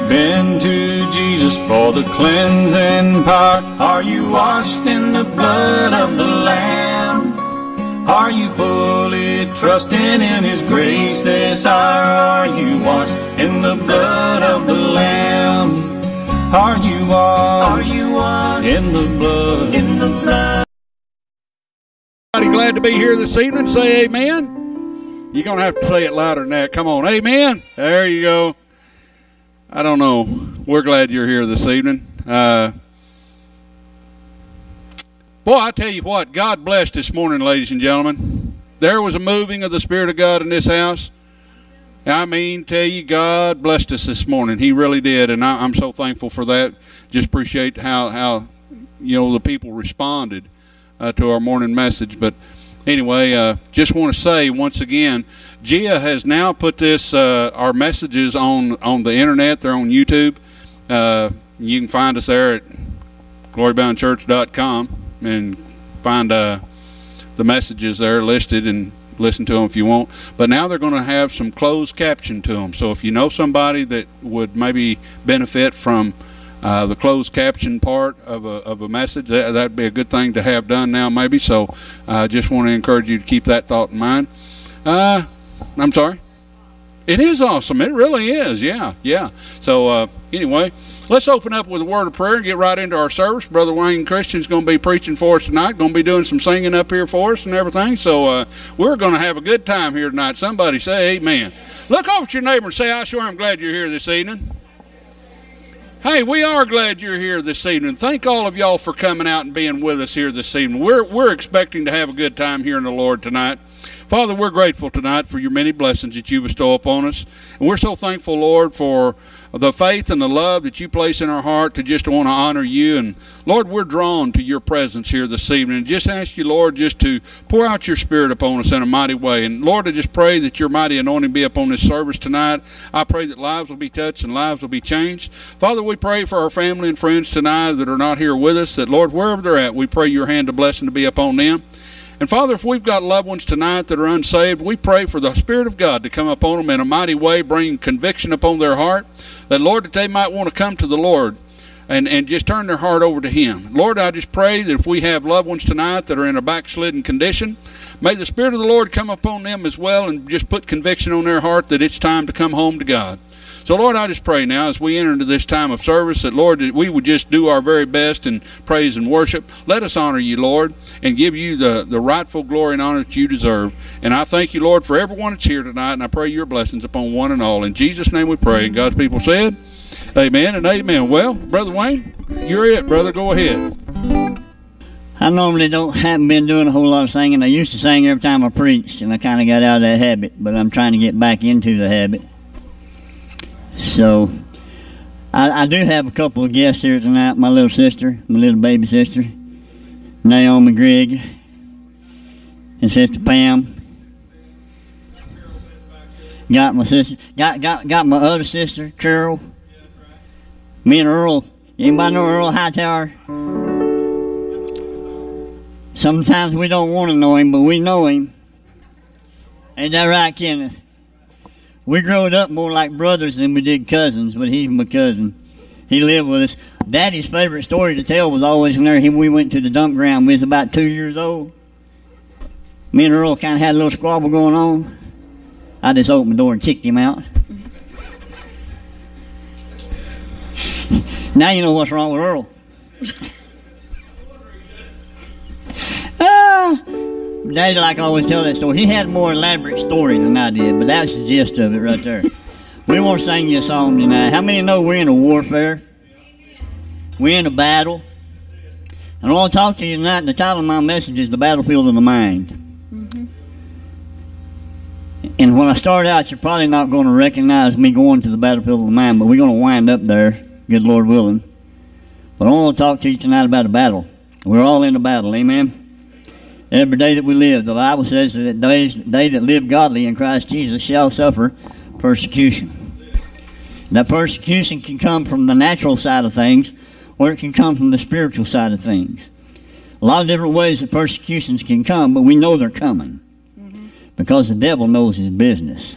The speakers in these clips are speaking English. you been to Jesus for the cleansing power? Are you washed in the blood of the Lamb? Are you fully trusting in His grace this hour? Are you washed in the blood of the Lamb? Are you washed in the blood? In the blood. Everybody glad to be here this evening? Say amen. You're going to have to say it louder than that. Come on. Amen. There you go. I don't know. We're glad you're here this evening. Boy, I tell you what. God blessed this morning, ladies and gentlemen. There was a moving of the Spirit of God in this house. I mean, tell you, God blessed us this morning. He really did, and I'm so thankful for that. Just appreciate how you know, the people responded to our morning message. But anyway, just want to say once again, Gia has now put this our messages on the internet. They're on YouTube. You can find us there at gloryboundchurch.com and find the messages there listed and listen to them if you want. But now they're going to have some closed caption to them. So if you know somebody that would maybe benefit from the closed caption part of a message, that'd be a good thing to have done now maybe. So I just want to encourage you to keep that thought in mind. I'm sorry? It is awesome. It really is. Yeah. So anyway, let's open up with a word of prayer and get right into our service. Brother Wayne Christian is going to be preaching for us tonight, going to be doing some singing up here for us and everything. So we're going to have a good time here tonight. Somebody say amen. Look over at your neighbor and say, I sure am glad you're here this evening. Hey, we are glad you're here this evening. Thank all of y'all for coming out and being with us here this evening. We're expecting to have a good time here in the Lord tonight. Father, we're grateful tonight for your many blessings that you bestow upon us. And we're so thankful, Lord, for the faith and the love that you place in our heart to just want to honor you. And, Lord, we're drawn to your presence here this evening. And just ask you, Lord, just to pour out your Spirit upon us in a mighty way. And, Lord, I just pray that your mighty anointing be upon this service tonight. I pray that lives will be touched and lives will be changed. Father, we pray for our family and friends tonight that are not here with us, that, Lord, wherever they're at, we pray your hand of blessing to be upon them. And, Father, if we've got loved ones tonight that are unsaved, we pray for the Spirit of God to come upon them in a mighty way, bring conviction upon their heart, that, Lord, that they might want to come to the Lord and just turn their heart over to Him. Lord, I just pray that if we have loved ones tonight that are in a backslidden condition, may the Spirit of the Lord come upon them as well and just put conviction on their heart that it's time to come home to God. So, Lord, I just pray now as we enter into this time of service that, Lord, that we would just do our very best in praise and worship. Let us honor you, Lord, and give you the rightful glory and honor that you deserve. And I thank you, Lord, for everyone that's here tonight, and I pray your blessings upon one and all. In Jesus' name we pray. And God's people said, amen and amen. Well, Brother Wayne, you're it, brother. Go ahead. I normally haven't been doing a whole lot of singing. I used to sing every time I preached, and I kind of got out of that habit, but I'm trying to get back into the habit. So, I do have a couple of guests here tonight. My little sister, my little baby sister, Naomi Grigg, and Sister Pam. Got my sister, got my other sister, Carol. Me and Earl. Anybody know Earl Hightower? Sometimes we don't want to know him, but we know him. Ain't that right, Kenneth? We growed up more like brothers than we did cousins, but he's my cousin. He lived with us. Daddy's favorite story to tell was always whenever we went to the dump ground. We was about 2 years old. Me and Earl kind of had a little squabble going on. I just opened the door and kicked him out. Now you know what's wrong with Earl. Daddy, like I always tell that story, he had a more elaborate story than I did, but that's the gist of it right there. We want to sing you a song tonight. How many know we're in a warfare? We're in a battle. And I want to talk to you tonight, and the title of my message is The Battlefield of the Mind. And when I start out, you're probably not going to recognize me going to the battlefield of the mind, but we're going to wind up there, good Lord willing. But I want to talk to you tonight about a battle. We're all in a battle, amen? Every day that we live, the Bible says that they that live godly in Christ Jesus shall suffer persecution. That persecution can come from the natural side of things, or it can come from the spiritual side of things. A lot of different ways that persecutions can come, but we know they're coming. Because the devil knows his business.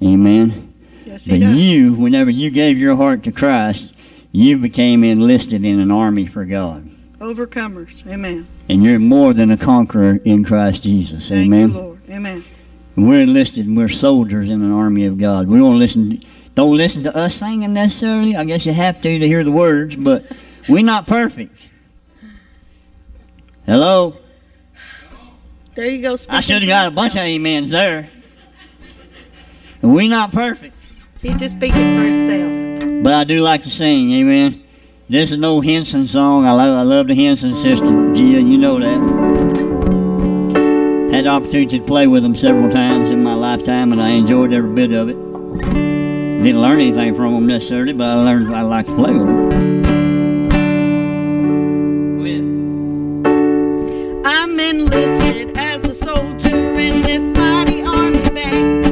Amen. Yes, but you, whenever you gave your heart to Christ, you became enlisted in an army for God. Overcomers. Amen. And you're more than a conqueror in Christ Jesus. Thank Amen. You, Lord. Amen. We're enlisted. We're soldiers in an army of God. We don't listen. Don't listen to us singing necessarily. I guess you have to hear the words, but we're not perfect. Hello. There you go. I should have got a bunch of amens there. We're not perfect. He's just speaking for himself. But I do like to sing. Amen. This is an old Henson song. I love the Henson sister, Gia, you know that. Had the opportunity to play with them several times in my lifetime, and I enjoyed every bit of it. Didn't learn anything from them necessarily, but I learned I like to play with them. I'm enlisted as a soldier in this mighty army band.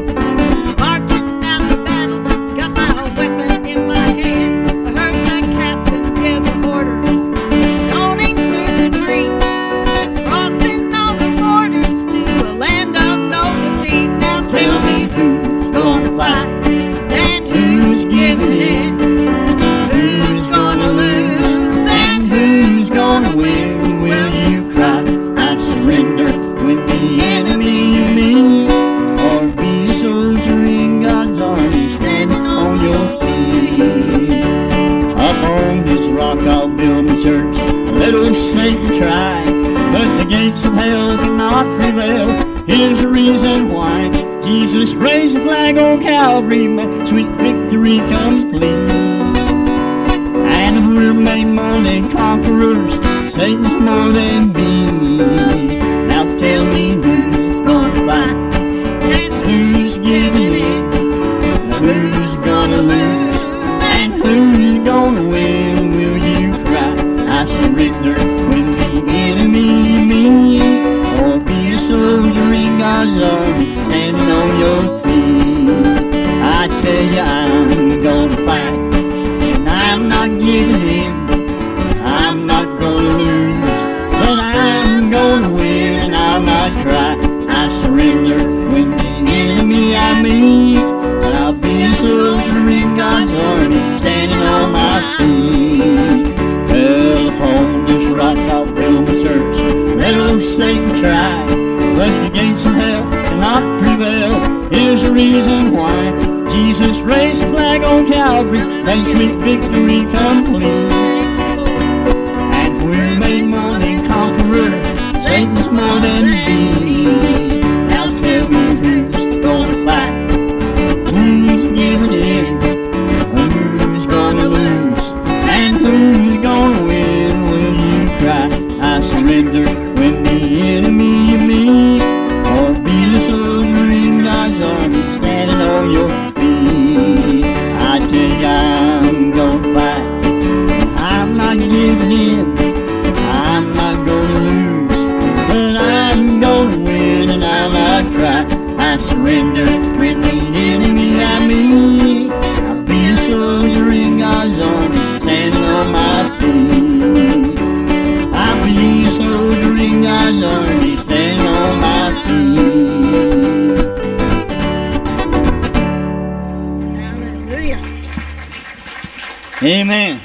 Amen.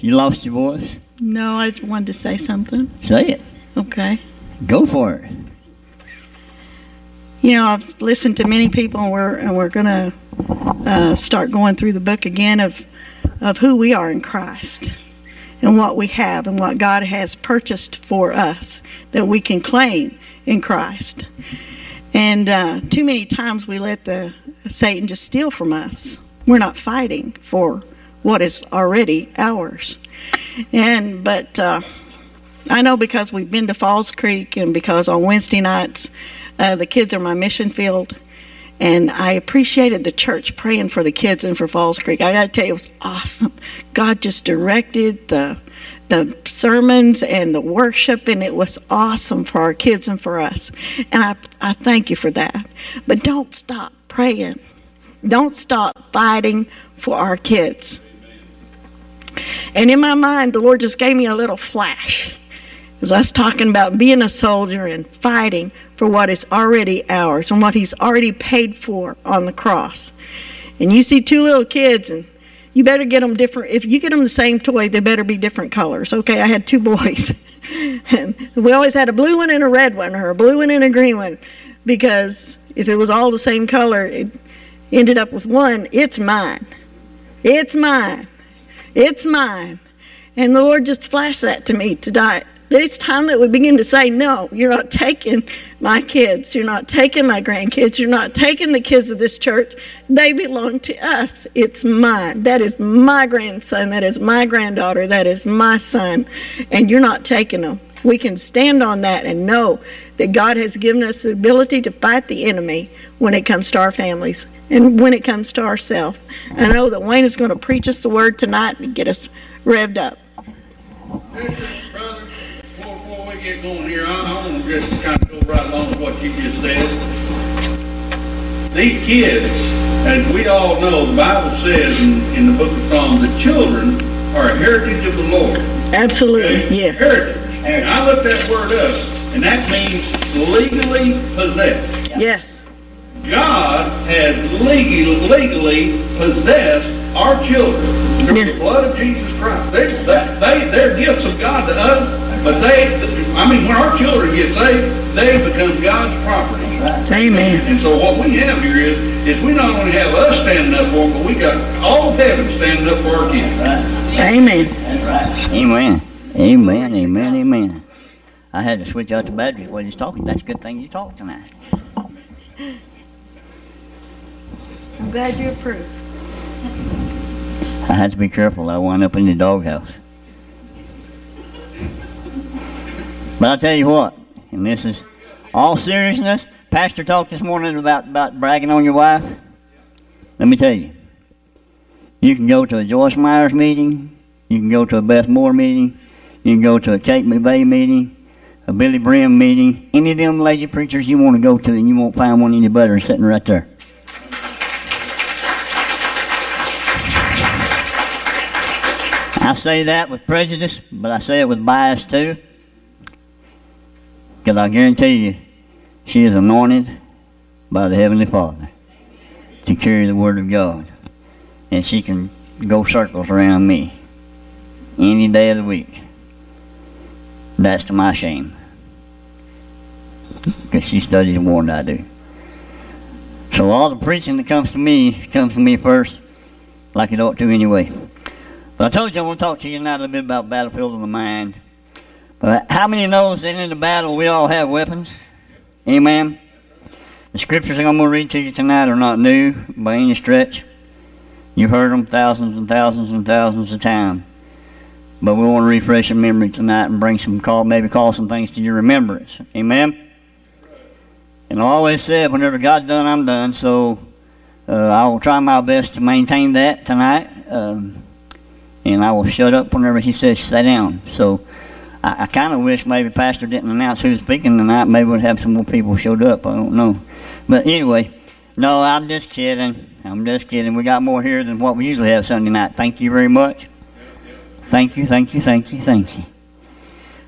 You lost your voice? No, I just wanted to say something. Say it. Okay. Go for it. You know, I've listened to many people, and we're going to start going through the book again of who we are in Christ and what we have and what God has purchased for us that we can claim in Christ. And too many times we let the Satan just steal from us. We're not fighting for what is already ours. And but I know, because we've been to Falls Creek, and because on Wednesday nights the kids are my mission field, and I appreciated the church praying for the kids and for Falls Creek. I gotta tell you, it was awesome. God just directed the sermons and the worship, and it was awesome for our kids and for us. And I thank you for that. But don't stop praying. Don't stop fighting for our kids. And in my mind, the Lord just gave me a little flash. Because that's talking about being a soldier and fighting for what is already ours and what he's already paid for on the cross. And you see two little kids, and you better get them different. If you get them the same toy, they better be different colors. Okay, I had two boys. And we always had a blue one and a red one, or a blue one and a green one. Because if it was all the same color, it ended up with one, it's mine. It's mine. It's mine. And the Lord just flashed that to me tonight. That it's time that we begin to say, no, you're not taking my kids. You're not taking my grandkids. You're not taking the kids of this church. They belong to us. It's mine. That is my grandson. That is my granddaughter. That is my son. And you're not taking them. We can stand on that and know that God has given us the ability to fight the enemy when it comes to our families and when it comes to ourselves. I know that Wayne is going to preach us the word tonight and get us revved up. Get going here. I want to just kind of go right along with what you just said. These kids, as we all know, the Bible says in the book of Psalms, the children are a heritage of the Lord. Absolutely, okay? Yes. Heritage. And I looked that word up, and that means legally possessed. Yes. God has legally possessed our children through the blood of Jesus Christ. They're gifts of God to us. But when our children get saved, they become God's property. Amen. And so what we have here is we not only have us standing up for them, but we got all of heaven standing up for our kids. Amen. That's right. Amen. Amen. Amen. Amen. I had to switch out the batteries while you was talking. That's a good thing you talked tonight. I'm glad you approved. I had to be careful. I wound up in the doghouse. But I'll tell you what, and this is all seriousness, Pastor talked this morning about bragging on your wife. Let me tell you, you can go to a Joyce Myers meeting, you can go to a Beth Moore meeting, you can go to a Kate McVeigh meeting, a Billy Brim meeting, any of them lazy preachers you want to go to, and you won't find one any better sitting right there. I say that with prejudice, but I say it with bias too. Because I guarantee you, she is anointed by the Heavenly Father to carry the Word of God. And she can go circles around me any day of the week. That's to my shame. Because she studies more than I do. So all the preaching that comes to me first, like it ought to anyway. But I told you I want to talk to you tonight a little bit about battlefield of the mind. But how many knows that in the battle we all have weapons? Amen. The scriptures I'm going to read to you tonight are not new by any stretch. You've heard them thousands and thousands and thousands of times. But we want to refresh your memory tonight and bring some maybe call some things to your remembrance. Amen. And I always said, whenever God's done, I'm done. So I will try my best to maintain that tonight. And I will shut up whenever he says, sit down. So I kind of wish maybe Pastor didn't announce who's speaking tonight. Maybe we'd have some more people showed up. I don't know. But anyway, no, I'm just kidding. I'm just kidding. We got more here than what we usually have Sunday night. Thank you very much. Thank you, thank you, thank you, thank you.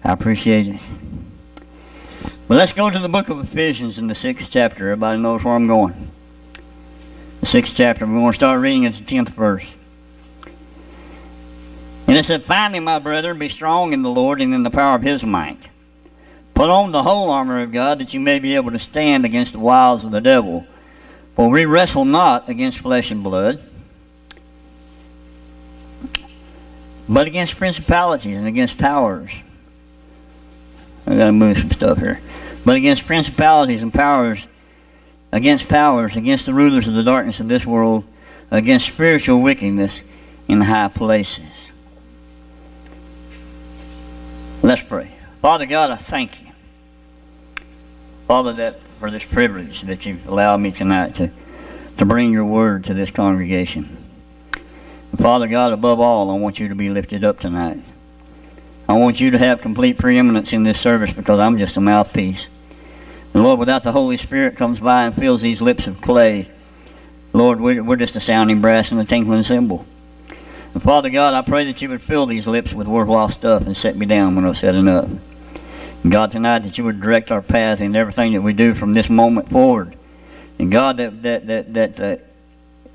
I appreciate it. Well, let's go to the book of Ephesians in the 6th chapter. Everybody knows where I'm going. The 6th chapter. We're going to start reading at the 10th verse. And it said, finally, my brethren, be strong in the Lord and in the power of his might. Put on the whole armor of God, that you may be able to stand against the wiles of the devil. For we wrestle not against flesh and blood, but against principalities and against powers. I've got to move some stuff here. But against principalities and powers, against the rulers of the darkness of this world, against spiritual wickedness in high places. Let's pray. Father God, I thank you, Father, for this privilege that you've allowed me tonight to bring your word to this congregation. And Father God, above all, I want you to be lifted up tonight. I want you to have complete preeminence in this service because I'm just a mouthpiece. And Lord, without the Holy Spirit comes by and fills these lips of clay, Lord, we're just a sounding brass and a tinkling cymbal. And Father God, I pray that you would fill these lips with worthwhile stuff and set me down when I've said enough. God, tonight, that you would direct our path in everything that we do from this moment forward. And God, that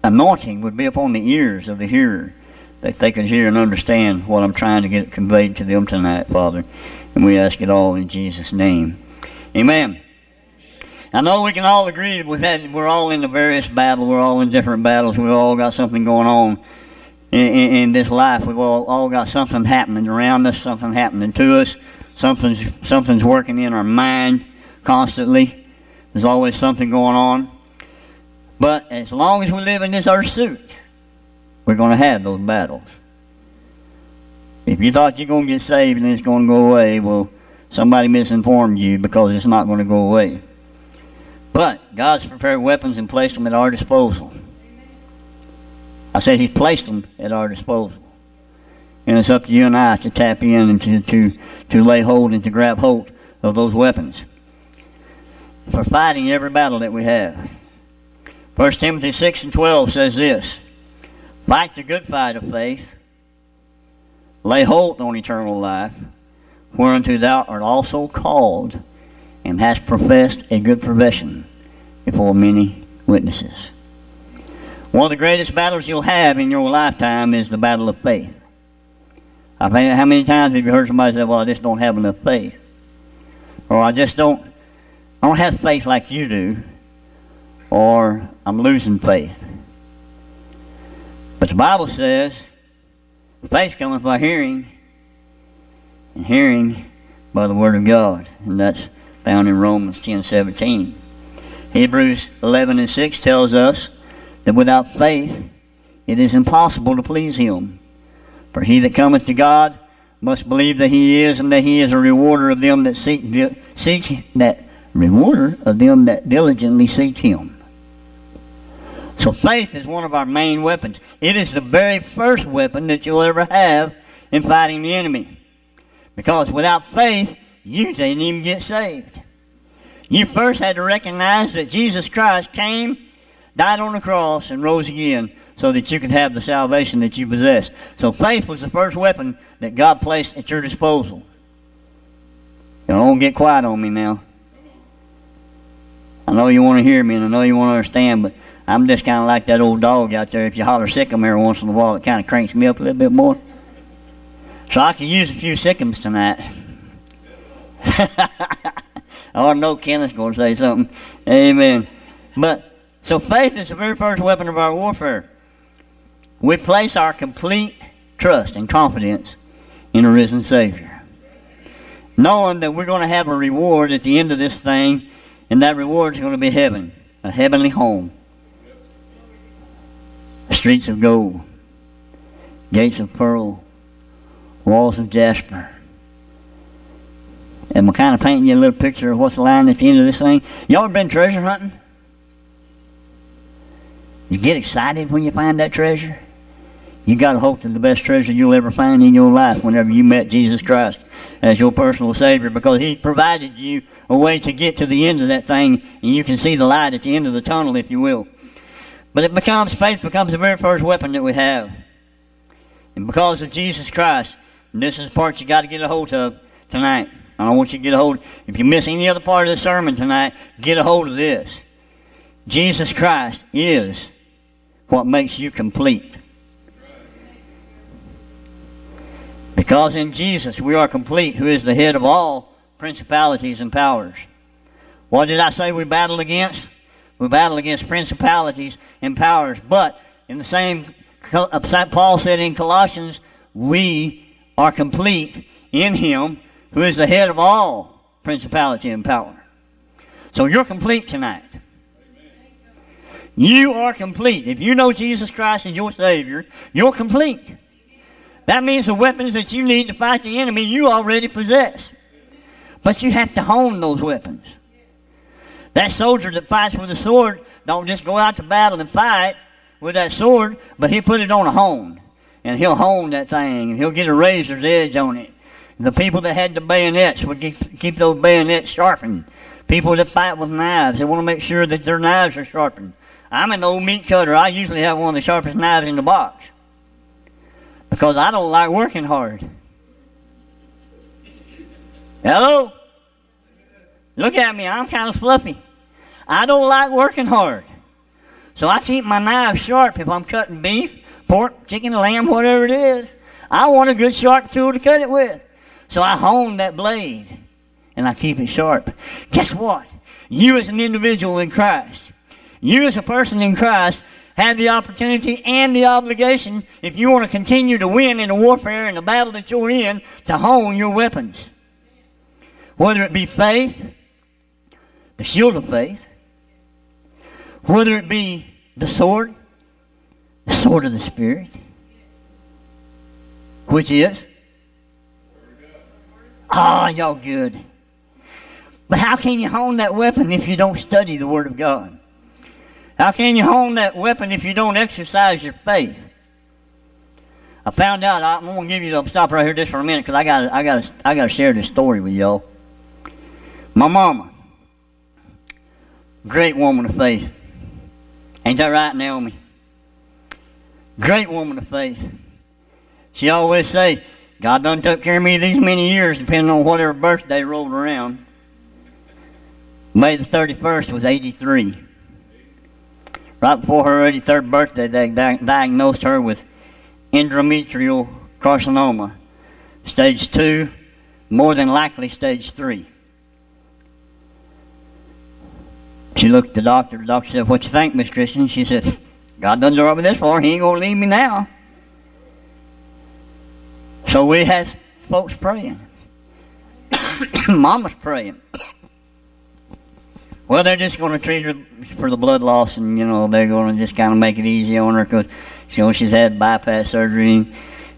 anointing would be upon the ears of the hearer, that they could hear and understand what I'm trying to get conveyed to them tonight, Father. And we ask it all in Jesus' name. Amen. I know we can all agree that we're all in the various battles. We're all in different battles. We've all got something going on in this life. We've all got something happening around us, something happening to us. Something's working in our mind constantly. There's always something going on. But as long as we live in this earth suit, we're going to have those battles. If you thought you're going to get saved and it's going to go away, well, somebody misinformed you, because it's not going to go away. But God's prepared weapons and placed them at our disposal. I said He's placed them at our disposal. And it's up to you and I to tap in and to lay hold and to grab hold of those weapons for fighting every battle that we have. 1 Timothy 6:12 says this: "Fight the good fight of faith, lay hold on eternal life, whereunto thou art also called, and hast professed a good profession before many witnesses." One of the greatest battles you'll have in your lifetime is the battle of faith. I mean, how many times have you heard somebody say, "Well, I just don't have enough faith," or "I don't have faith like you do," or "I'm losing faith"? But the Bible says, "Faith cometh by hearing, and hearing by the word of God," and that's found in Romans 10:17. Hebrews 11:6 tells us that without faith it is impossible to please Him. For he that cometh to God must believe that He is, and that He is a rewarder of them that diligently seek Him. So faith is one of our main weapons. It is the very first weapon that you'll ever have in fighting the enemy. Because without faith, you didn't even get saved. You first had to recognize that Jesus Christ came, died on the cross, and rose again, so that you could have the salvation that you possess. So faith was the first weapon that God placed at your disposal. Don't get quiet on me now. I know you want to hear me, and I know you want to understand, but I'm just kind of like that old dog out there. If you holler "sick'em" every once in a while, it kind of cranks me up a little bit more. So I could use a few sick'ems tonight. I know Kenneth's going to say something. Amen. But so faith is the very first weapon of our warfare. We place our complete trust and confidence in a risen Savior, knowing that we're going to have a reward at the end of this thing, and that reward is going to be heaven, a heavenly home, streets of gold, gates of pearl, walls of jasper. And we're kind of painting you a little picture of what's lying at the end of this thing. Y'all been treasure hunting? You get excited when you find that treasure. You got to hope that the best treasure you'll ever find in your life whenever you met Jesus Christ as your personal Savior, because He provided you a way to get to the end of that thing, and you can see the light at the end of the tunnel, if you will. But it becomes, faith becomes the very first weapon that we have. And because of Jesus Christ, and this is the part you got to get a hold of tonight. I want you to get a hold. If you miss any other part of the sermon tonight, get a hold of this. Jesus Christ is what makes you complete. Because in Jesus we are complete, who is the head of all principalities and powers. What did I say we battle against? We battle against principalities and powers. But in the same, Paul said in Colossians, we are complete in Him, who is the head of all principality and power. So you're complete tonight. You are complete. If you know Jesus Christ as your Savior, you're complete. That means the weapons that you need to fight the enemy, you already possess. But you have to hone those weapons. That soldier that fights with a sword don't just go out to battle and fight with that sword, but he'll put it on a hone. And he'll hone that thing, and he'll get a razor's edge on it. The people that had the bayonets would keep those bayonets sharpened. People that fight with knives, they want to make sure that their knives are sharpened. I'm an old meat cutter. I usually have one of the sharpest knives in the box because I don't like working hard. Hello? Look at me, I'm kind of fluffy. I don't like working hard. So I keep my knives sharp if I'm cutting beef, pork, chicken, lamb, whatever it is. I want a good sharp tool to cut it with. So I hone that blade and I keep it sharp. Guess what? You as an individual in Christ, you as a person in Christ, have the opportunity and the obligation, if you want to continue to win in the warfare and the battle that you're in, to hone your weapons. Whether it be faith, the shield of faith, whether it be the sword of the Spirit, which is? Ah, y'all good. But how can you hone that weapon if you don't study the Word of God? How can you hone that weapon if you don't exercise your faith? I found out, I'm going to give you, stop right here just for a minute, because I gotta share this story with y'all. My mama, great woman of faith. Ain't that right, Naomi? Great woman of faith. She always say, God done took care of me these many years, depending on whatever birthday rolled around. May the 31st was 83. Right before her 83rd birthday, they diagnosed her with endometrial carcinoma, stage 2, more than likely stage 3. She looked at the doctor said, what you think, Miss Christian? She said, God done drove me this far, he ain't gonna leave me now. So we had folks praying. Mama's praying. Well, they're just going to treat her for the blood loss, and, you know, they're going to just kind of make it easy on her because, you know, she's had bypass surgery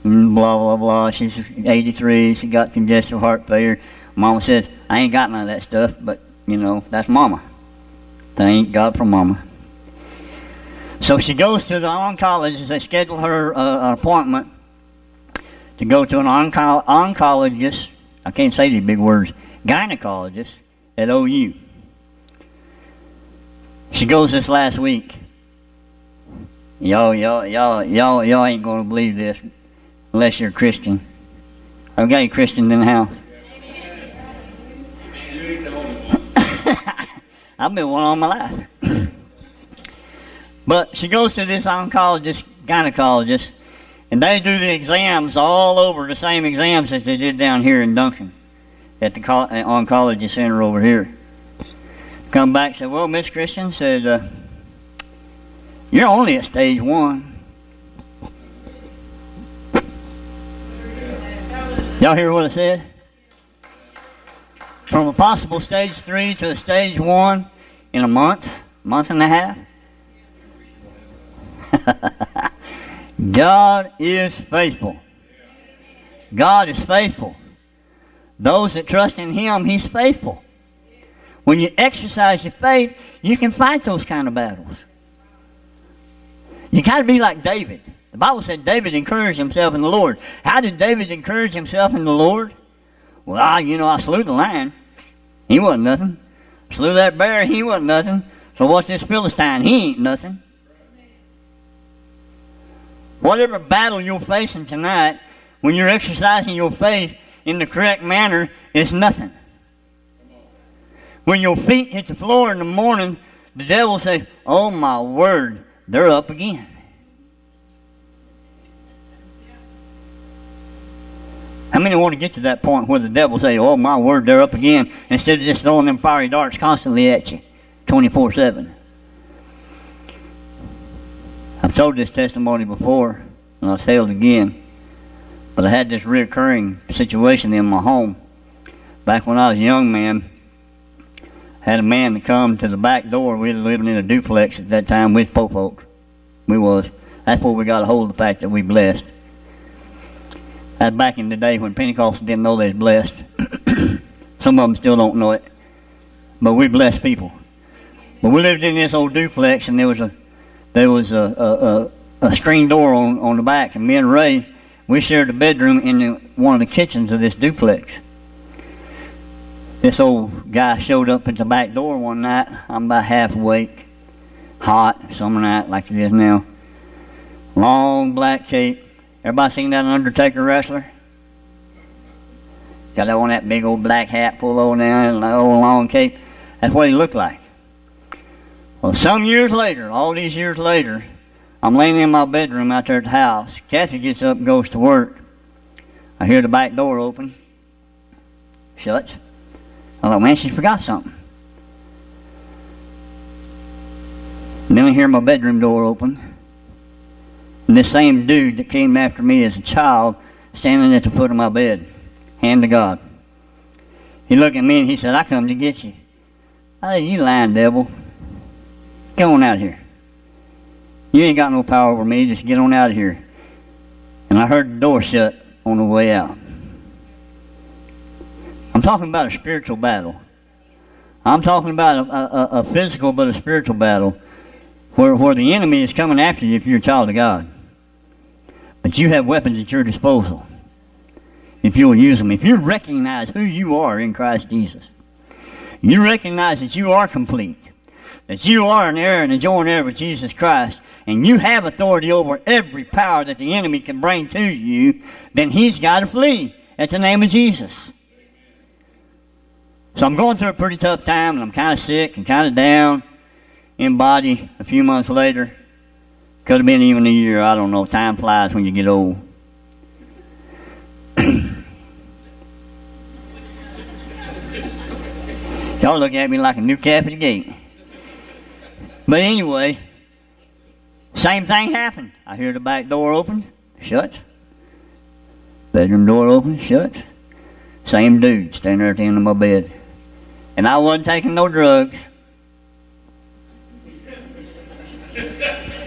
and blah, blah, blah. She's 83. She got congestive heart failure. Mama said, I ain't got none of that stuff, but, you know, that's Mama. Thank God for Mama. So she goes to the oncologist. They schedule her an appointment to go to an oncologist. I can't say these big words. Gynecologist at OU. She goes this last week. Y'all ain't gonna believe this unless you're a Christian. Okay, Christian in the house. I've been one all my life. But she goes to this oncologist, gynecologist, and they do the exams all over, the same exams as they did down here in Duncan at the oncology center over here. Come back and said, well, Miss Christian said, you're only at stage 1. Y'all hear what I said? From a possible stage 3 to a stage 1 in a month, month and a half. God is faithful. God is faithful. Those that trust in Him, He's faithful. When you exercise your faith, you can fight those kind of battles. You got to be like David. The Bible said David encouraged himself in the Lord. How did David encourage himself in the Lord? Well, I slew the lion. He wasn't nothing. Slew that bear. He wasn't nothing. So what's this Philistine? He ain't nothing. Whatever battle you're facing tonight, when you're exercising your faith in the correct manner, it's nothing. When your feet hit the floor in the morning, the devil will say, oh my word, they're up again. How many want to get to that point where the devil will say, oh my word, they're up again, instead of just throwing them fiery darts constantly at you, 24/7? I've told this testimony before, and I'll tell it again, but I had this recurring situation in my home. Back when I was a young man, had a man to come to the back door. We were living in a duplex at that time with poor folk. We was. That's where we got a hold of the fact that we blessed. That's back in the day when Pentecostals didn't know they was blessed. Some of them still don't know it. But we blessed people. But we lived in this old duplex, and there was a screen door on the back. And me and Ray, we shared a bedroom in one of the kitchens of this duplex. This old guy showed up at the back door one night. I'm about half awake, hot, summer night like it is now. Long black cape. Everybody seen that Undertaker wrestler? got on that big old black hat pulled over down and that old long cape. That's what he looked like. Well, some years later, all these years later, I'm laying in my bedroom out there at the house. Kathy gets up and goes to work. I hear the back door open. Shuts. I thought, man, she forgot something. And then I hear my bedroom door open. And this same dude that came after me as a child standing at the foot of my bed, hand to God. He looked at me and he said, I come to get you. I said, you lying devil. Get on out of here. You ain't got no power over me. Just get on out of here. And I heard the door shut on the way out. I'm talking about a spiritual battle. I'm talking about a physical but a spiritual battle where the enemy is coming after you if you're a child of God. But you have weapons at your disposal if you'll use them. If you recognize who you are in Christ Jesus, you recognize that you are complete, that you are an heir and a joint heir with Jesus Christ, and you have authority over every power that the enemy can bring to you, then he's got to flee at the name of Jesus. So I'm going through a pretty tough time, and I'm kind of sick and kind of down in body a few months later. Could have been even a year, I don't know. Time flies when you get old. Y'all look at me like a new calf at the gate. But anyway, same thing happened. I hear the back door open, shuts. Bedroom door open, shuts. Same dude standing there at the end of my bed. And I wasn't taking no drugs.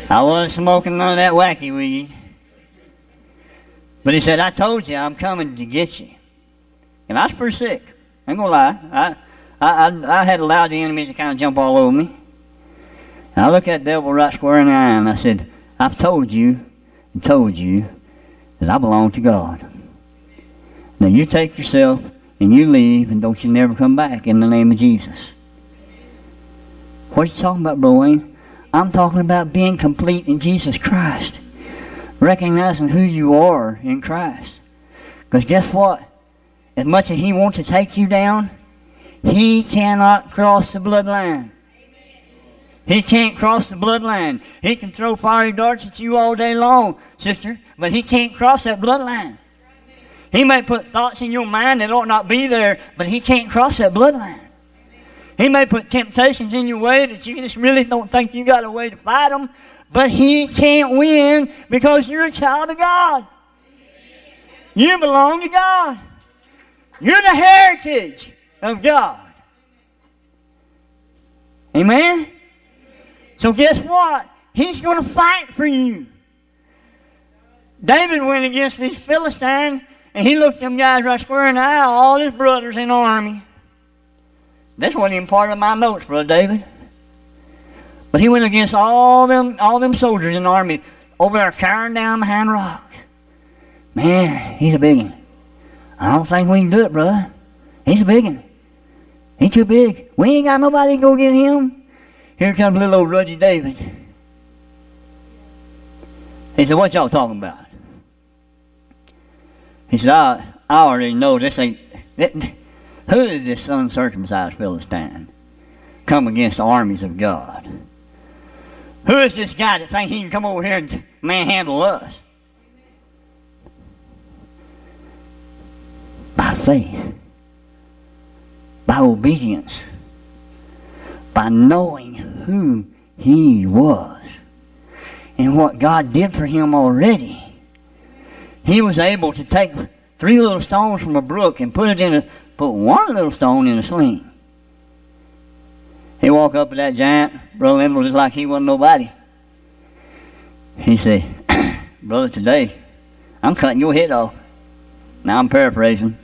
I wasn't smoking none of that wacky weed. But he said, I told you I'm coming to get you. And I was pretty sick. I ain't gonna lie. I had allowed the enemy to kind of jump all over me. And I looked at the devil right square in the eye and I said, I've told you that I belong to God. Now you take yourself and you leave and don't you never come back in the name of Jesus. What are you talking about, Bro Wayne? I'm talking about being complete in Jesus Christ. Recognizing who you are in Christ. Because guess what? As much as he wants to take you down, he cannot cross the bloodline. He can't cross the bloodline. He can throw fiery darts at you all day long, sister, but he can't cross that bloodline. He may put thoughts in your mind that ought not be there, but he can't cross that bloodline. He may put temptations in your way that you just really don't think you got a way to fight them, but he can't win because you're a child of God. You belong to God. You're the heritage of God. Amen? So guess what? He's going to fight for you. David went against these Philistines, and he looked them guys right square in the eye, all his brothers in the army. This wasn't even part of my notes, Brother David. But he went against all them soldiers in the army over there carrying down behind rocks. Man, he's a biggin. I don't think we can do it, brother. He's a biggin. He's too big. We ain't got nobody to go get him. Here comes little old Ruddy David. He said, what y'all talking about? He said, I already know this ain't... Who is this uncircumcised Philistine come against the armies of God? Who is this guy that thinks he can come over here and manhandle us? By faith. By obedience. By knowing who he was and what God did for him already. He was able to take 3 little stones from a brook and put 1 little stone in a sling. He walked up to that giant, Brother Limbo, just like he wasn't nobody. He said, brother, today I'm cutting your head off. Now I'm paraphrasing.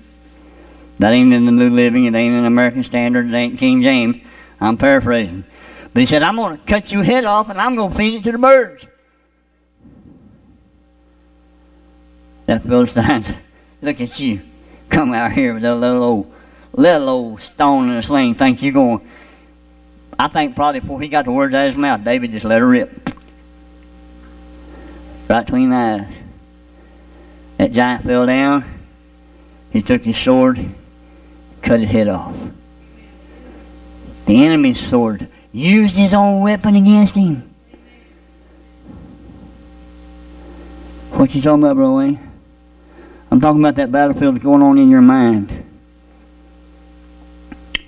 That ain't in the New Living. It ain't in the American Standard. It ain't King James. I'm paraphrasing. But he said, I'm going to cut your head off and I'm going to feed it to the birds. That Philistine, look at you. Come out here with that little old stone in a sling. Think you're going. I think probably before he got the words out of his mouth, David just let her rip. Right between the eyes. That giant fell down. He took his sword, cut his head off. The enemy's sword used his own weapon against him. What you talking about, Bro Wayne? I'm talking about that battlefield that's going on in your mind.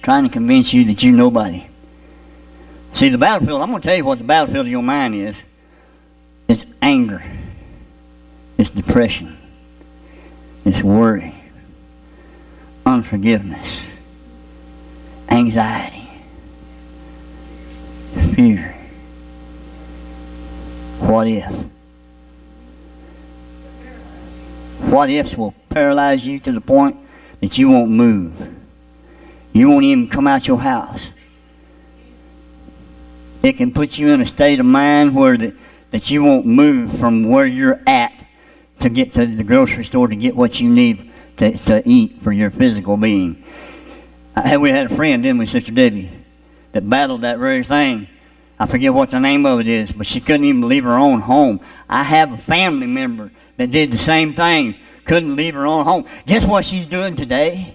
Trying to convince you that you're nobody. See, the battlefield, I'm going to tell you what the battlefield of your mind is. It's anger. It's depression. It's worry. Unforgiveness. Anxiety. Fear. What if? What ifs will paralyze you to the point that you won't move. You won't even come out your house. It can put you in a state of mind where that you won't move from where you're at to get to the grocery store to get what you need to eat for your physical being. We had a friend, didn't we, Sister Debbie, that battled that very thing. I forget what the name of it is, but she couldn't even leave her own home. I have a family member that did the same thing. Couldn't leave her own home. Guess what she's doing today?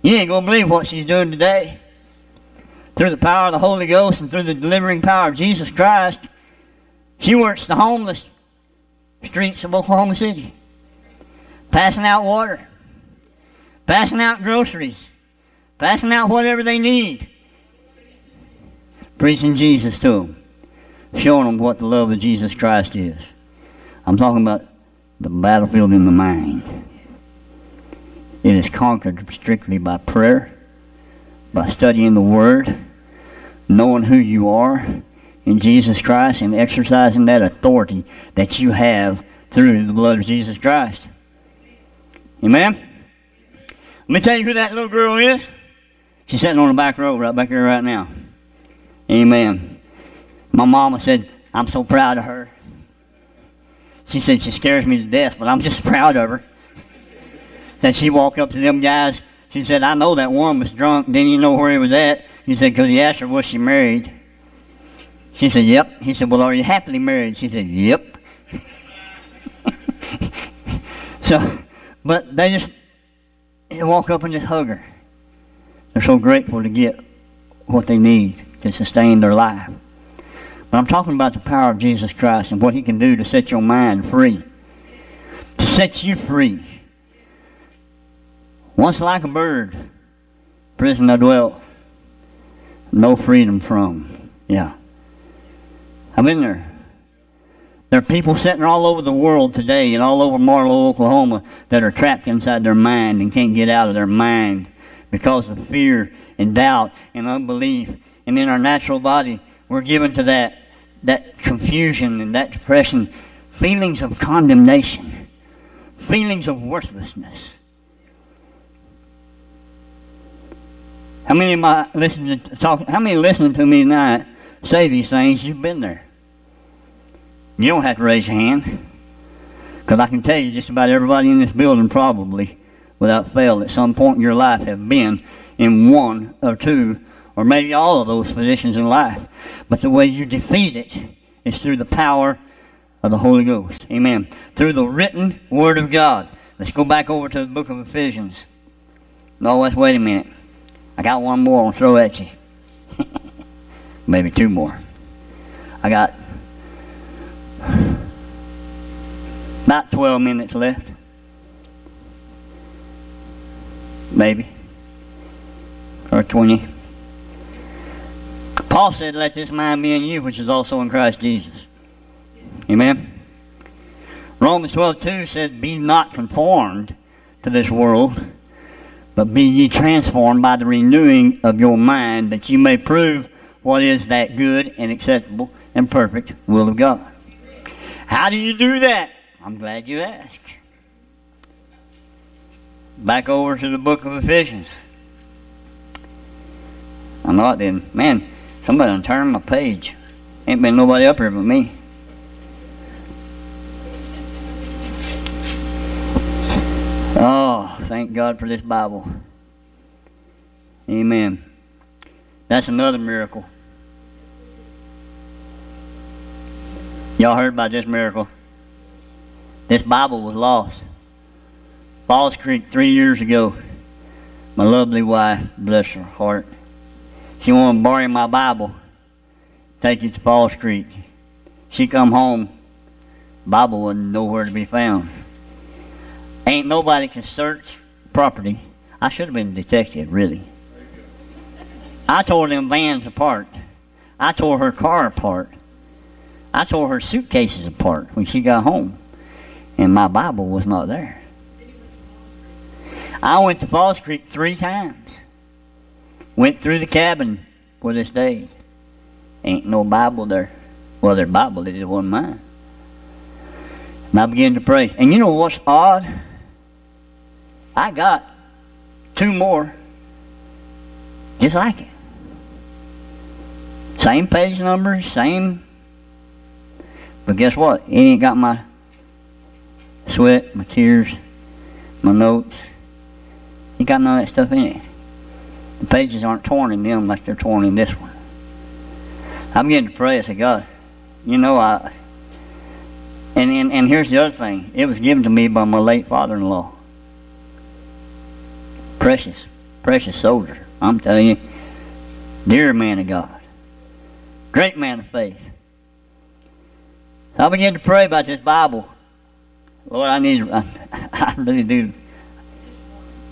You ain't going to believe what she's doing today. Through the power of the Holy Ghost and through the delivering power of Jesus Christ, she works the homeless streets of Oklahoma City. Passing out water. Passing out groceries. Passing out whatever they need. Preaching Jesus to them. Showing them what the love of Jesus Christ is. I'm talking about the battlefield in the mind. It is conquered strictly by prayer, by studying the Word, knowing who you are in Jesus Christ, and exercising that authority that you have through the blood of Jesus Christ. Amen? Let me tell you who that little girl is. She's sitting on the back row right back here right now. Amen. My mama said, I'm so proud of her. She said she scares me to death, but I'm just proud of her. That she walked up to them guys. She said, I know that one was drunk. Didn't even know where he was at. He said, because he asked her, was she married? She said, yep. He said, well, are you happily married? She said, yep. But they just walk up and just hug her. They're so grateful to get what they need to sustain their life. But I'm talking about the power of Jesus Christ and what He can do to set your mind free. To set you free. Once like a bird, prison I dwelt, no freedom from. Yeah. I've been there. There are people sitting all over the world today and all over Marlow, Oklahoma, that are trapped inside their mind and can't get out of their mind because of fear and doubt and unbelief. And in our natural body, we're given to that confusion and that depression, feelings of condemnation, feelings of worthlessness. How many of my listening to me tonight say these things? You've been there. You don't have to raise your hand, because I can tell you just about everybody in this building probably, without fail, at some point in your life have been in one or two or maybe all of those positions in life. But the way you defeat it is through the power of the Holy Ghost. Amen. Through the written Word of God. Let's go back over to the book of Ephesians. No, let's wait a minute. I got one more I'll throw at you. Maybe two more. I got about 12 minutes left. Maybe. Or 20. Paul said, let this mind be in you, which is also in Christ Jesus. Amen? Romans 12:2 says, be not conformed to this world, but be ye transformed by the renewing of your mind, that ye may prove what is that good and acceptable and perfect will of God. How do you do that? I'm glad you asked. Back over to the book of Ephesians. I know it didn't. Man, somebody done turned my page. Ain't been nobody up here but me. Oh, thank God for this Bible. Amen. That's another miracle. Y'all heard about this miracle. This Bible was lost Falls Creek 3 years ago. My lovely wife, bless her heart, she wanted to borrow my Bible, take it to Falls Creek. She come home, Bible wasn't nowhere to be found. Ain't nobody can search property. I should have been a detective, really. I tore them vans apart. I tore her car apart. I tore her suitcases apart when she got home, and my Bible was not there. I went to Falls Creek 3 times. Went through the cabin where they stayed. Ain't no Bible there. Well, their Bible, it wasn't mine. And I began to pray. And you know what's odd? I got 2 more just like it. Same page numbers, same. But guess what? It ain't got my sweat, my tears, my notes. It got none of that stuff in it. The pages aren't torn in them like they're torn in this one. I began to pray. I said, God, you know, I. And here's the other thing. It was given to me by my late father-in-law. Precious, precious soldier. I'm telling you, dear man of God. Great man of faith. So I began to pray about this Bible. Lord, I really do.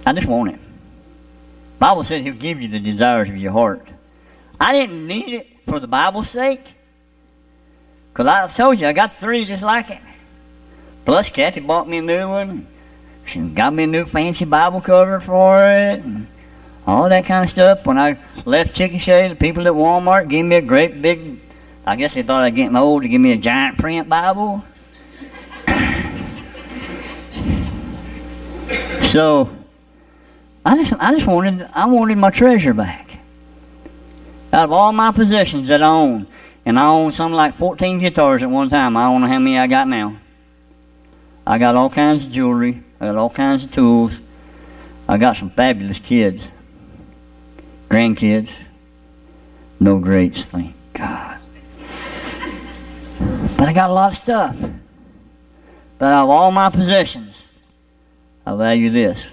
I just want it. The Bible says he'll give you the desires of your heart. I didn't need it for the Bible's sake. Because I've told you, I got 3 just like it. Plus, Kathy bought me a new one. She got me a new fancy Bible cover for it. And all that kind of stuff. When I left Chickasha, the people at Walmart gave me a great big, I guess they thought I was getting old to give me a giant print Bible. So, I wanted my treasure back. Out of all my possessions that I own, and I owned something like 14 guitars at one time. I don't know how many I got now. I got all kinds of jewelry. I got all kinds of tools. I got some fabulous kids. Grandkids. No greats, thank God. But I got a lot of stuff. But out of all my possessions, I value this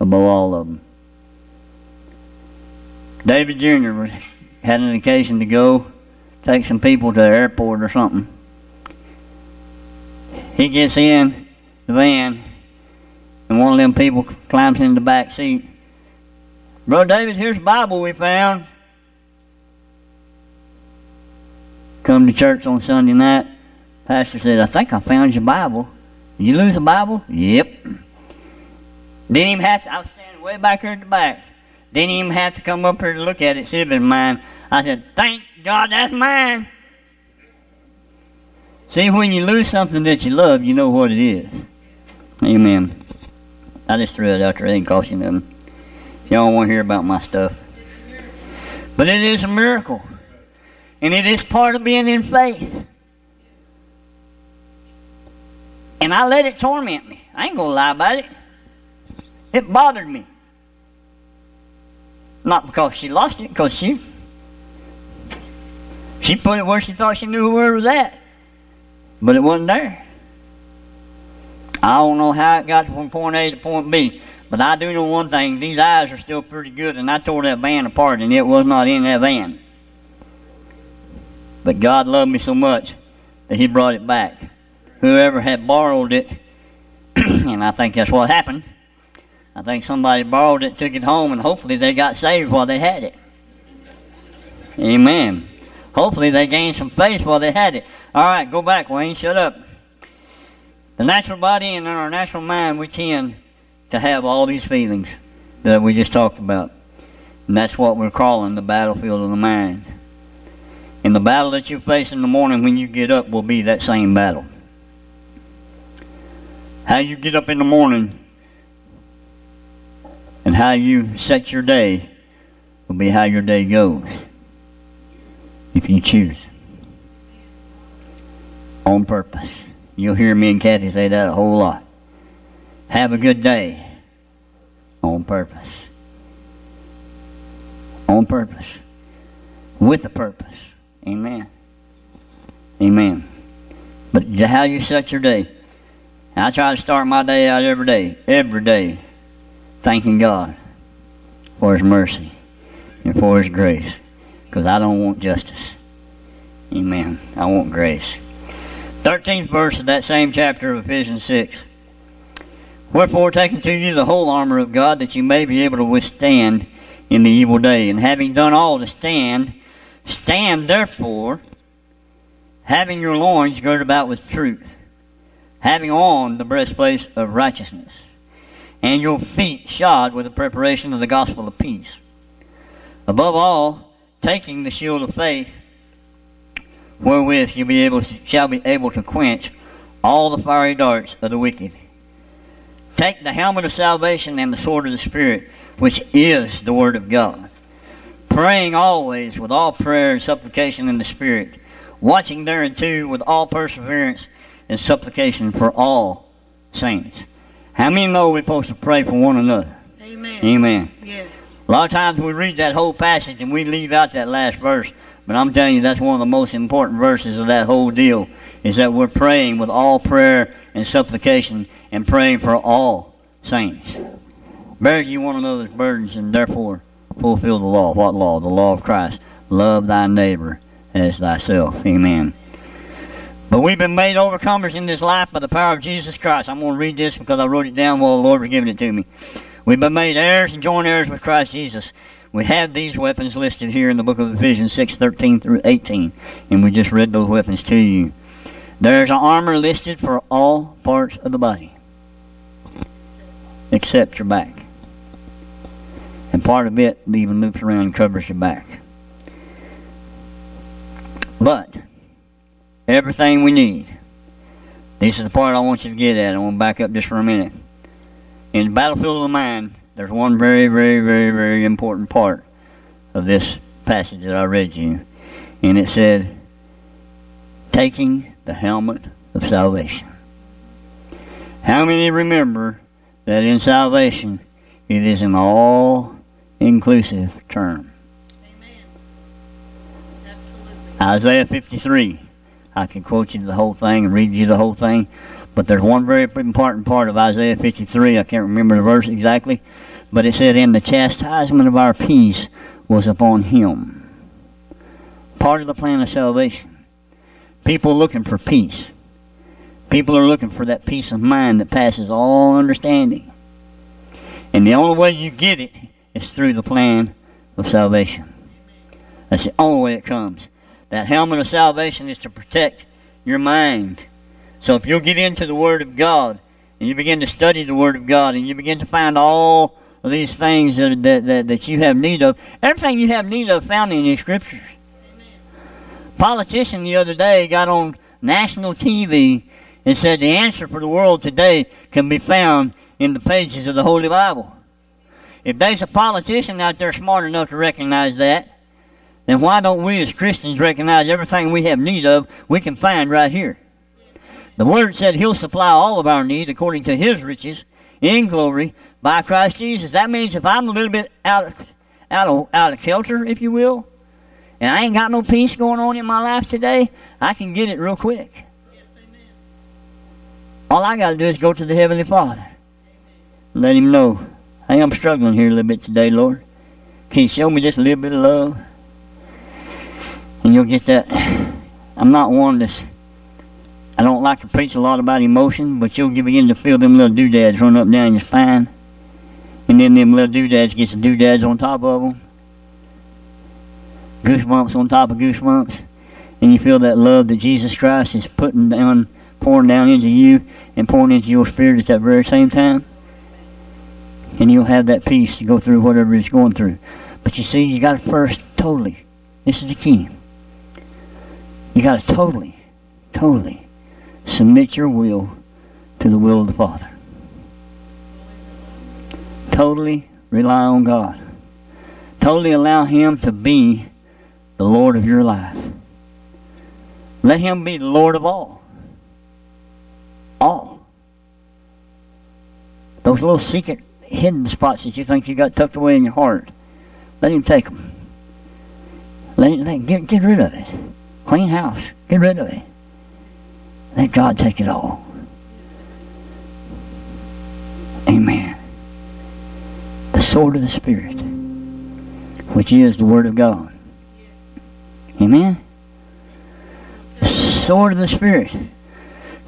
above all of them. David Jr. had an occasion to go take some people to the airport or something. He gets in the van, and one of them people climbs in the back seat. Bro David, here's the Bible we found. Come to church on Sunday night. Pastor said, I think I found your Bible. Did you lose the Bible? Yep. Didn't even have to, I was standing way back here at the back. Didn't even have to come up here to look at it. It should have been mine. I said, thank God that's mine. See, when you lose something that you love, you know what it is. Amen. I just threw it out there. It didn't cost you nothing. Y'all don't want to hear about my stuff. But it is a miracle. And it is part of being in faith. And I let it torment me. I ain't going to lie about it. It bothered me. Not because she lost it, because she put it where she thought she knew where it was at. But it wasn't there. I don't know how it got from point A to point B. But I do know one thing. These eyes are still pretty good, and I tore that van apart, and it was not in that van. But God loved me so much that he brought it back. Whoever had borrowed it, and I think that's what happened, I think somebody borrowed it, took it home, and hopefully they got saved while they had it. Amen. Hopefully they gained some faith while they had it. All right, go back, Wayne. Shut up. The natural body and in our natural mind, we tend to have all these feelings that we just talked about. And that's what we're calling the battlefield of the mind. And the battle that you face in the morning when you get up will be that same battle. How you get up in the morning and how you set your day will be how your day goes, if you choose. On purpose. You'll hear me and Kathy say that a whole lot. Have a good day. On purpose. On purpose. With a purpose. Amen. Amen. But how you set your day, And I try to start my day out every day, thanking God for His mercy and for His grace, because I don't want justice. Amen. I want grace. 13th verse of that same chapter of Ephesians 6. Wherefore, take unto you the whole armor of God, that you may be able to withstand in the evil day. And having done all to stand, stand therefore, having your loins girt about with truth, having on the breastplate of righteousness, and your feet shod with the preparation of the gospel of peace. Above all, taking the shield of faith, wherewith you shall be able to quench all the fiery darts of the wicked. Take the helmet of salvation and the sword of the Spirit, which is the Word of God, praying always with all prayer and supplication in the Spirit, watching thereunto with all perseverance and supplication for all saints. How many know we're supposed to pray for one another? Amen. Amen. Yes. A lot of times we read that whole passage and we leave out that last verse, but I'm telling you, that's one of the most important verses of that whole deal, is that we're praying with all prayer and supplication and praying for all saints. Bear ye one another's burdens and therefore fulfill the law. What law? The law of Christ. Love thy neighbor as thyself. Amen. But we've been made overcomers in this life by the power of Jesus Christ. I'm going to read this because I wrote it down while the Lord was giving it to me. We've been made heirs and joint heirs with Christ Jesus. We have these weapons listed here in the book of Ephesians 6:13 through 18. And we just read those weapons to you. There's an armor listed for all parts of the body, except your back. And part of it even loops around and covers your back. But everything we need. This is the part I want you to get at. I want to back up just for a minute. In the battlefield of the mind, there's one very, very, very, very important part of this passage that I read you. And it said, taking the helmet of salvation. How many remember that in salvation, it is an all-inclusive term? Amen. Absolutely. Isaiah 53. I can quote you the whole thing and read you the whole thing. But there's one very important part of Isaiah 53. I can't remember the verse exactly. But it said, and the chastisement of our peace was upon him. Part of the plan of salvation. People are looking for peace. People are looking for that peace of mind that passes all understanding. And the only way you get it is through the plan of salvation. That's the only way it comes. That helmet of salvation is to protect your mind. So if you'll get into the Word of God, and you begin to study the Word of God, and you begin to find all of these things that you have need of, everything you have need of found in these Scriptures. A politician the other day got on national TV and said the answer for the world today can be found in the pages of the Holy Bible. If there's a politician out there smart enough to recognize that, then why don't we as Christians recognize everything we have need of, we can find right here? The Word said He'll supply all of our need according to His riches in glory by Christ Jesus. That means if I'm a little bit out of kilter, if you will, and I ain't got no peace going on in my life today, I can get it real quick. Yes, amen. All I got to do is go to the Heavenly Father. Amen. Let Him know, hey, I'm struggling here a little bit today, Lord. Can you show me just a little bit of love? And you'll get that. I'm not one that's, I don't like to preach a lot about emotion, but you'll begin to feel them little doodads run up down your spine. And then them little doodads gets the doodads on top of them. Goosebumps on top of goosebumps. And you feel that love that Jesus Christ is putting down, pouring down into you and pouring into your spirit at that very same time. And you'll have that peace to go through whatever it's going through. But you see, you got to first totally. This is the key. You got to totally, totally submit your will to the will of the Father. Totally rely on God. Totally allow Him to be the Lord of your life. Let Him be the Lord of all. All. Those little secret hidden spots that you think you got tucked away in your heart, let Him take them. Get rid of it. Clean house. Get rid of it. Let God take it all. Amen. The sword of the Spirit, which is the Word of God. Amen. The sword of the Spirit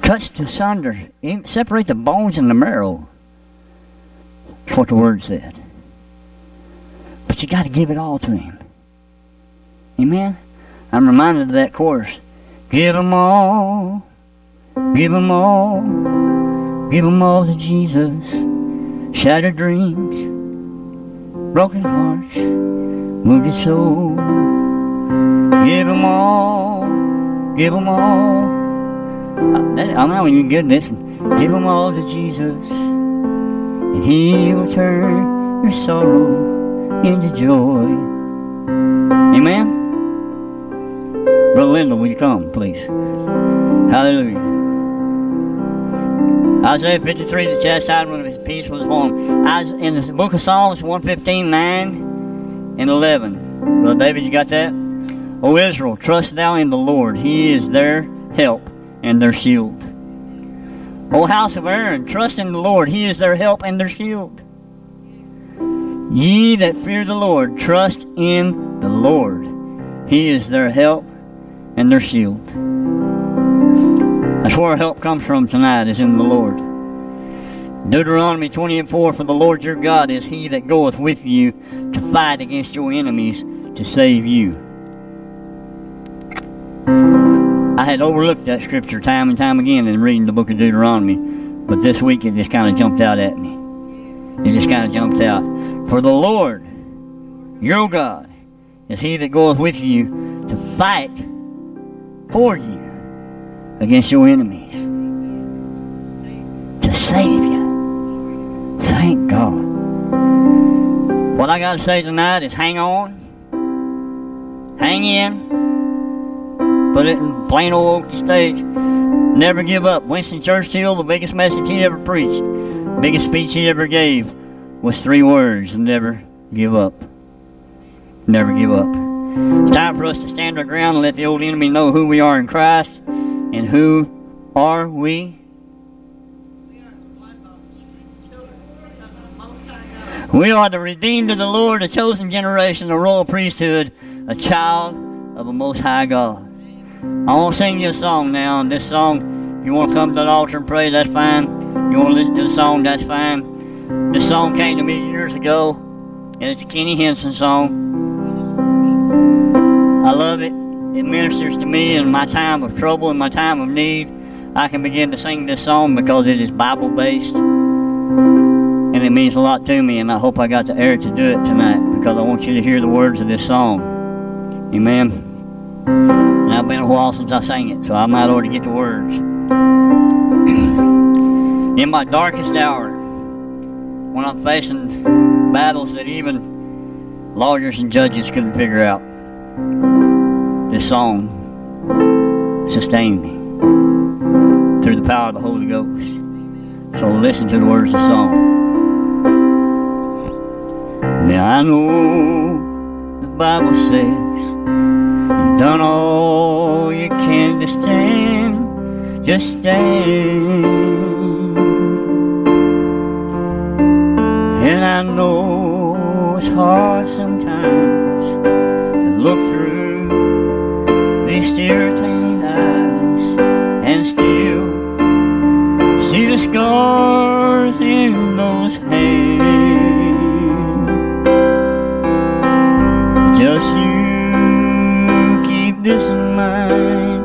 cuts to sunder, separate the bones and the marrow. That's what the Word said. But you got to give it all to Him. Amen. I'm reminded of that chorus. Give them all. Give them all. Give them all to Jesus. Shattered dreams. Broken hearts. Wounded souls. Give them all. Give them all. I'm not even good at this. Give them all to Jesus. And He will turn your sorrow into joy. Amen. Brother Linda, will you come, please? Hallelujah. Isaiah 53, the chastisement of His peace was upon. In the book of Psalms 115, 9 and 11. Brother David, you got that? O Israel, trust thou in the Lord. He is their help and their shield. O house of Aaron, trust in the Lord. He is their help and their shield. Ye that fear the Lord, trust in the Lord. He is their help and their shield. That's where our help comes from tonight, is in the Lord. Deuteronomy 20:4, for the Lord your God is He that goeth with you to fight against your enemies to save you. I had overlooked that scripture time and time again in reading the book of Deuteronomy, but this week it just kind of jumped out at me. It just kind of jumped out. For the Lord your God is He that goeth with you to fight for you against your enemies, to save you. Thank God. What I got to say tonight is hang on, hang in, put it in plain old Okie stage, never give up. Winston Churchill, the biggest message he ever preached, biggest speech he ever gave, was three words: never give up. Never give up. It's time for us to stand our ground and let the old enemy know who we are in Christ. And who are we? We are the redeemed of the Lord, a chosen generation, a royal priesthood, a child of a most high God. I'm going to sing you a song now. And this song, if you want to come to the altar and pray, that's fine. If you want to listen to the song, that's fine. This song came to me years ago, and it's a Kenny Henson song. I love it. It ministers to me in my time of trouble, in my time of need. I can begin to sing this song because it is Bible-based. And it means a lot to me, and I hope I got the air to do it tonight because I want you to hear the words of this song. Amen. And I've been a while since I sang it, so I might already get the words. In my darkest hour, when I'm facing battles that even lawyers and judges couldn't figure out, this song sustained me through the power of the Holy Ghost. So listen to the words of the song. Now I know the Bible says you've done all you can to stand. Just stand. And I know it's hard sometimes to look through these tear-stained eyes and still see the scars in those hands. Just you keep this in mind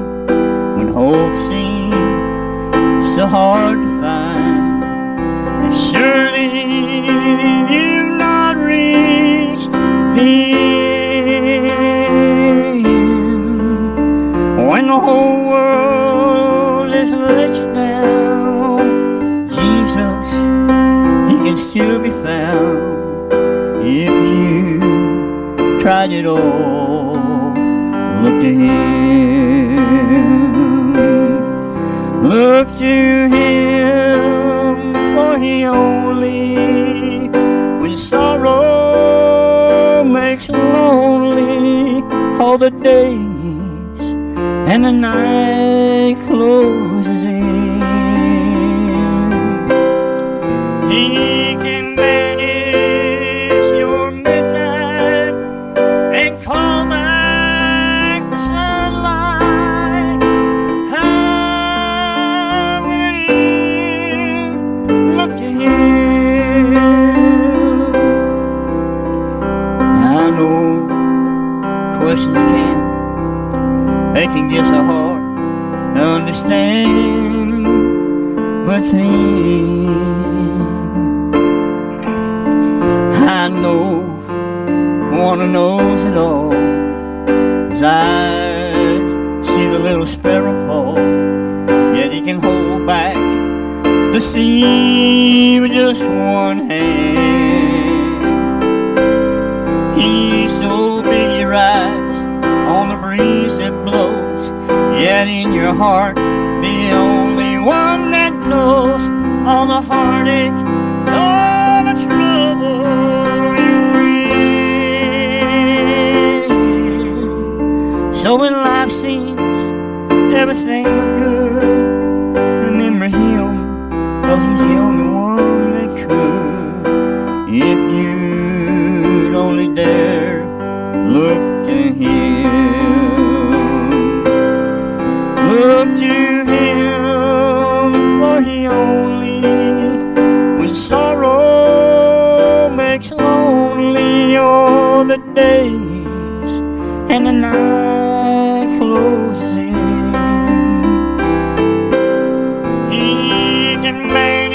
when hope seems so hard to find. And surely you've not reached the end. When the whole world has let you down, Jesus, He can still be found. If you tried it all, look to Him. Look to Him, for He only, when sorrow makes lonely, all the day and the night closes in. He persons can, making it so hard to understand. But then I know one knows it all. His eyes see the little sparrow fall, yet he can hold back the sea with just one hand. He's so big he rides on the breeze that blows, yet in your heart the only one that knows all the heartache, all the trouble you're in. So when life seems everything good, remember him, 'cause he's the only one that could. If you'd only dare look to him, look to him, for he only, when sorrow makes lonely all the days and the night closes in, he can make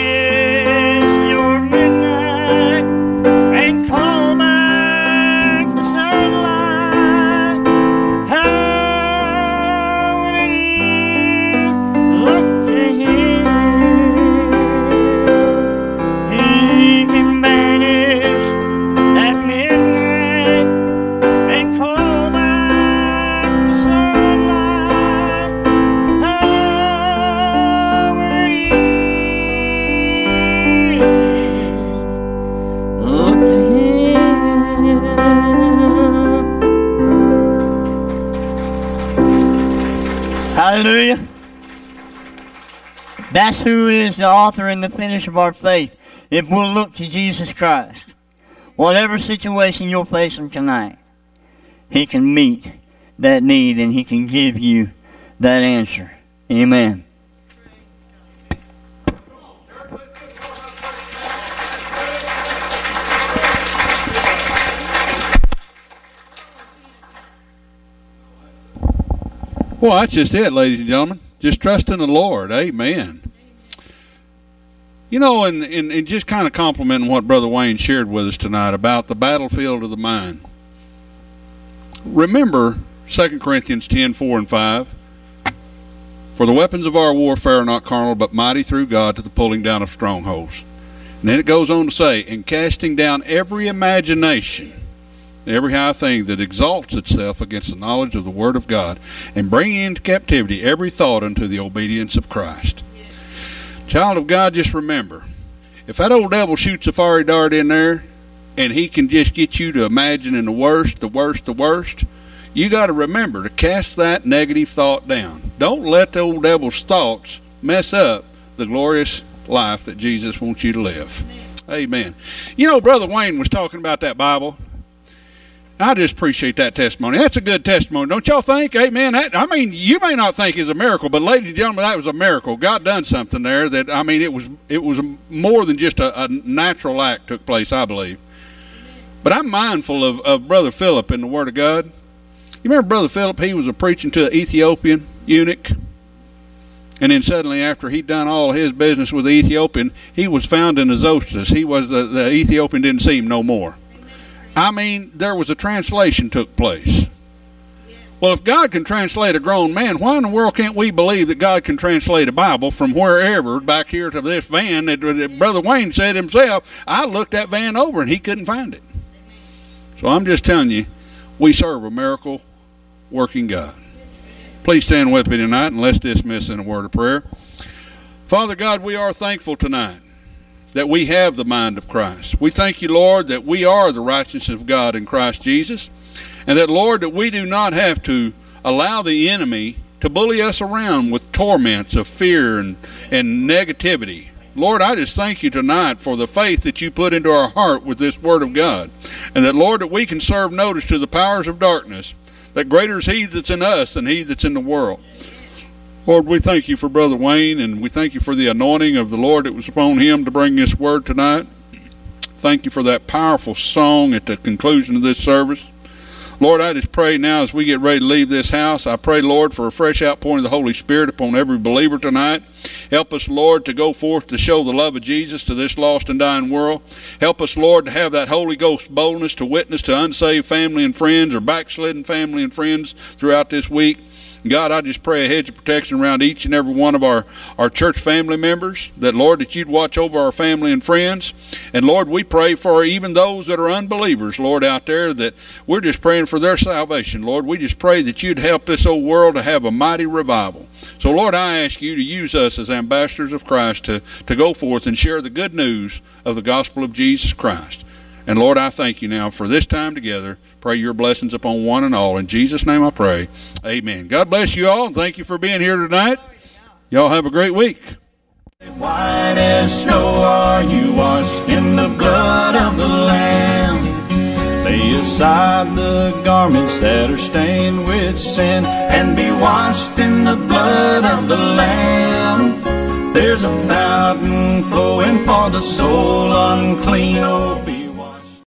hallelujah. That's who is the author and the finisher of our faith. If we'll look to Jesus Christ, whatever situation you're facing tonight, he can meet that need and he can give you that answer. Amen. Well, that's just it, ladies and gentlemen. Just trust in the Lord. Amen. You know, and just kind of complimenting what Brother Wayne shared with us tonight about the battlefield of the mind. Remember 2 Corinthians 10:4-5. For the weapons of our warfare are not carnal, but mighty through God to the pulling down of strongholds. And then it goes on to say, and casting down every imagination, every high thing that exalts itself against the knowledge of the Word of God, and bring into captivity every thought unto the obedience of Christ. Yes. Child of God, just remember, if that old devil shoots a fiery dart in there and he can just get you to imagining the worst, the worst, the worst, you got to remember to cast that negative thought down. Don't let the old devil's thoughts mess up the glorious life that Jesus wants you to live. Amen. Amen. You know, Brother Wayne was talking about that Bible. I just appreciate that testimony. That's a good testimony, don't y'all think? Amen. That, I mean, you may not think it's a miracle, but ladies and gentlemen, that was a miracle. God done something there that, I mean, it was more than just a natural act took place, I believe. But I'm mindful of Brother Philip in the Word of God. You remember Brother Philip? He was preaching to an Ethiopian eunuch. And then suddenly, after he'd done all his business with the Ethiopian, he was found in Azotus. He was the Ethiopian didn't see him no more. I mean, there was a translation took place. Yeah. Well, if God can translate a grown man, why in the world can't we believe that God can translate a Bible from wherever back here to this van? That Brother Wayne said himself, I looked that van over and he couldn't find it. So I'm just telling you, we serve a miracle working God. Please stand with me tonight and let's dismiss in a word of prayer. Father God, we are thankful tonight that we have the mind of Christ. We thank you, Lord, that we are the righteousness of God in Christ Jesus, and that, Lord, that we do not have to allow the enemy to bully us around with torments of fear and negativity. Lord, I just thank you tonight for the faith that you put into our heart with this Word of God, and that, Lord, that we can serve notice to the powers of darkness, that greater is he that's in us than he that's in the world. Lord, we thank you for Brother Wayne, and we thank you for the anointing of the Lord that was upon him to bring this word tonight. Thank you for that powerful song at the conclusion of this service. Lord, I just pray now as we get ready to leave this house, I pray, Lord, for a fresh outpouring of the Holy Spirit upon every believer tonight. Help us, Lord, to go forth to show the love of Jesus to this lost and dying world. Help us, Lord, to have that Holy Ghost boldness to witness to unsaved family and friends or backslidden family and friends throughout this week. God, I just pray a hedge of protection around each and every one of our church family members, that, Lord, that you'd watch over our family and friends. And, Lord, we pray for even those that are unbelievers, Lord, out there, that we're just praying for their salvation, Lord. We just pray that you'd help this old world to have a mighty revival. So, Lord, I ask you to use us as ambassadors of Christ to go forth and share the good news of the gospel of Jesus Christ. And, Lord, I thank you now for this time together. Pray your blessings upon one and all. In Jesus' name I pray. Amen. God bless you all, and thank you for being here tonight. Y'all have a great week. White as snow are you washed in the blood of the Lamb. Lay aside the garments that are stained with sin and be washed in the blood of the Lamb. There's a fountain flowing for the soul unclean.